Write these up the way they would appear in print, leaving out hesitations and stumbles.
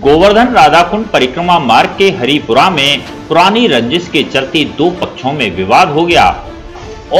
गोवर्धन राधाकुंड परिक्रमा मार्ग के हरिपुरा में पुरानी रंजिश के चलते दो पक्षों में विवाद हो गया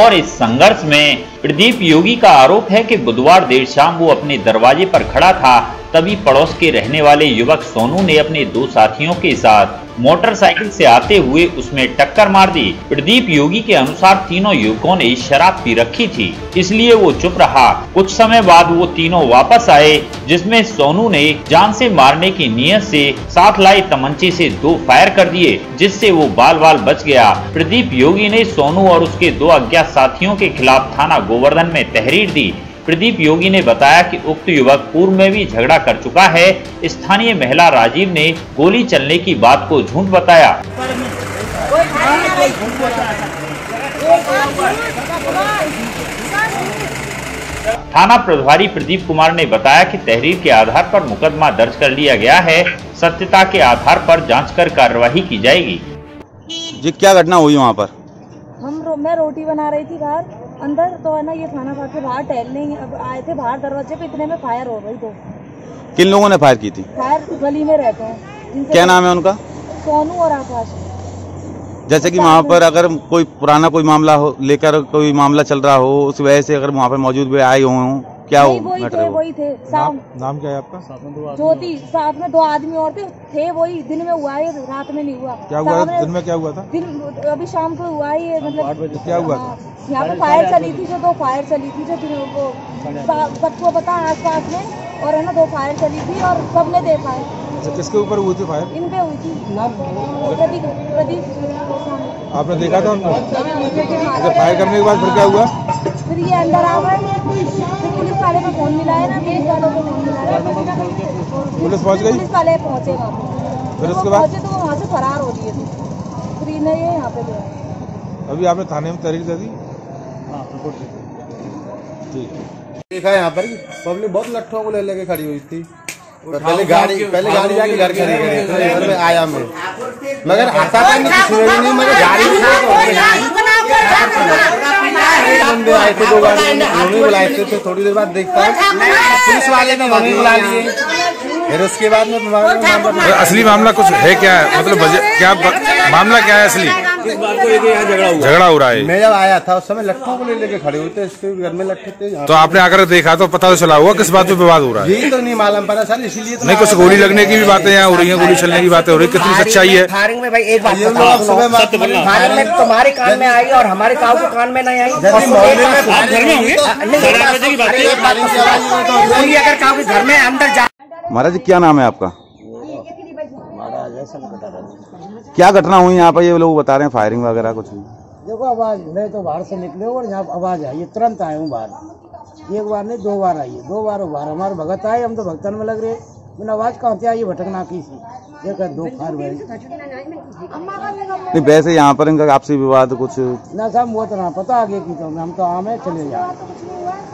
और इस संघर्ष में प्रदीप योगी का आरोप है कि बुधवार देर शाम वो अपने दरवाजे पर खड़ा था, तभी पड़ोस के रहने वाले युवक सोनू ने अपने दो साथियों के साथ मोटरसाइकिल से आते हुए उसमें टक्कर मार दी। प्रदीप योगी के अनुसार तीनों युवकों ने शराब पी रखी थी, इसलिए वो चुप रहा। कुछ समय बाद वो तीनों वापस आए, जिसमें सोनू ने जान से मारने की नीयत से साथ लाए तमंचे से दो फायर कर दिए, जिससे वो बाल बाल बच गया। प्रदीप योगी ने सोनू और उसके दो अज्ञात साथियों के खिलाफ थाना गोवर्धन में तहरीर दी। प्रदीप योगी ने बताया कि उक्त युवक पूर्व में भी झगड़ा कर चुका है। स्थानीय महिला राजीव ने गोली चलने की बात को झूठ बताया। थाना प्रभारी प्रदीप कुमार ने बताया कि तहरीर के आधार पर मुकदमा दर्ज कर लिया गया है। सत्यता के आधार पर जांच कर कार्यवाही की जाएगी। जी क्या घटना हुई वहाँ पर? मैं रोटी बना रही थी बाहर, अंदर तो है ना, ये खाना खा के बाहर टहलने आए थे। बाहर दरवाजे पे इतने में फायर हो गई। तो किन लोगों ने फायर की थी? फायर गली में रहते हैं। क्या नाम है उनका? सोनू और आकाश। जैसे कि वहाँ पर अगर कोई पुराना कोई मामला हो, लेकर कोई मामला चल रहा हो, उस वजह से अगर वहाँ पर मौजूद भी आए हो क्या हो? वही थे। नाम क्या है आपका? ज्योति। साथ में दो आदमी और थे। वही दिन में हुआ है, रात में नहीं हुआ। क्या हुआ दिन में? क्या हुआ था दिन? अभी शाम को हुआ है, मतलब 8 बजे। क्या हुआ था? यहाँ पे फायर चली थी, जो दो फायर चली थी, जो वो सबको पता आस पास में, और है ना दो फायर चली थी और सबने देखा है। किसके ऊपर हुई थी फायर? इन पे हुई थी। प्रदीप। आपने देखा था उनको? फायर करने के बाद फिर क्या हुआ? फिर ये अंदर आ गए, पुलिस वाले को फोन मिलाया ना, देश वालों को फोन मिलाया। पुलिस पहुँच गई? पुलिस वाले पहुँचे वहाँ पे, फिर उसके बाद तो वहाँ से फरार हो गए थे। फिर इन्हें यहाँ पे ले आए। अभी आपने थाने में तहरीर दे दी? हाँ, ठीक है। देखा यहाँ पर पब्लिक बहुत लट्ठों को ले लेके खड़ी हुई थी। पहले गाड़ी जाके घर खड़ी करी आया मैं, मगर आता था नहीं, मगर गाड़ी बंदे आए थे, 2 गाड़ी हमें बुलाए थे। तो थोड़ी देर बाद देखता पुलिस वाले ने हमें बुला लिए। फिर उसके बाद में असली मामला कुछ है क्या? मतलब क्या मामला क्या है असली? किस बात को लेके यहाँ झगड़ा हो रहा है? मैं जब आया था उस समय लट्ठों को ले लेके खड़े हुए थे, इसके घर में लट्ठे थे। तो आपने आकर देखा तो पता तो चला होगा किस बात पे विवाद हो रहा है? ये तो नहीं मालूम पड़ा सर, इसीलिए तो नहीं। कुछ गोली लगने की भी बातें यहाँ हो रही है, गोली चलने की बातें हो रही है। कितनी सच्चाई है? तुम्हारे कान में आई और हमारे कान को कान में नहीं आई। अगर काफी घर में अंदर जा। महाराज क्या नाम है आपका? क्या घटना हुई यहाँ पर? ये लोग बता रहे हैं फायरिंग वगैरह कुछ हुई। देखो आवाज, मैं तो बाहर से निकले और यहाँ आवाज आई, तुरंत आए हूँ बाहर। 1 बार नहीं 2 बार आई है, 2 बार हमारे भगत आए, हम तो भगतन में लग रहे। मैंने आवाज कहाँ से आई? भटकना की सी देखा 2 फायर भाई। वैसे यहाँ पर इनका आपसी विवाद कुछ ना साहब, वो तो ना पता आगे की। तो हम तो आम है, चले जाए।